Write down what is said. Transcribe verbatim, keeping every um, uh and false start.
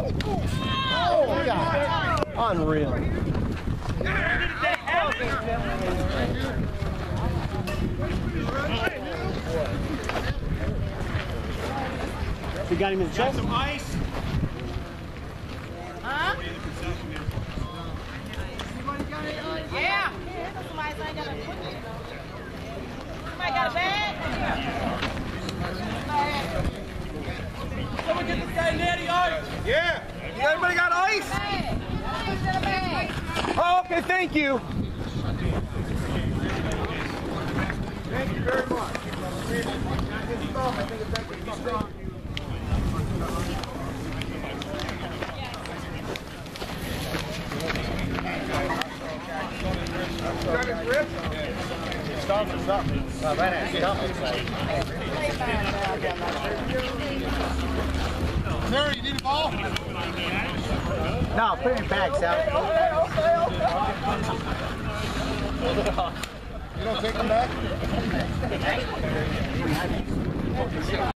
Oh, God. Unreal. We got him in the chest. Got some ice. Huh? Yeah. Somebody got a bag? Someone get this guy in there, the ice. Yeah. Has everybody got ice? Oh, okay, thank you. Thank you very much. I think it's actually strong. Larry, you need a ball? No, put it in your bag, Sal. You don't take them back?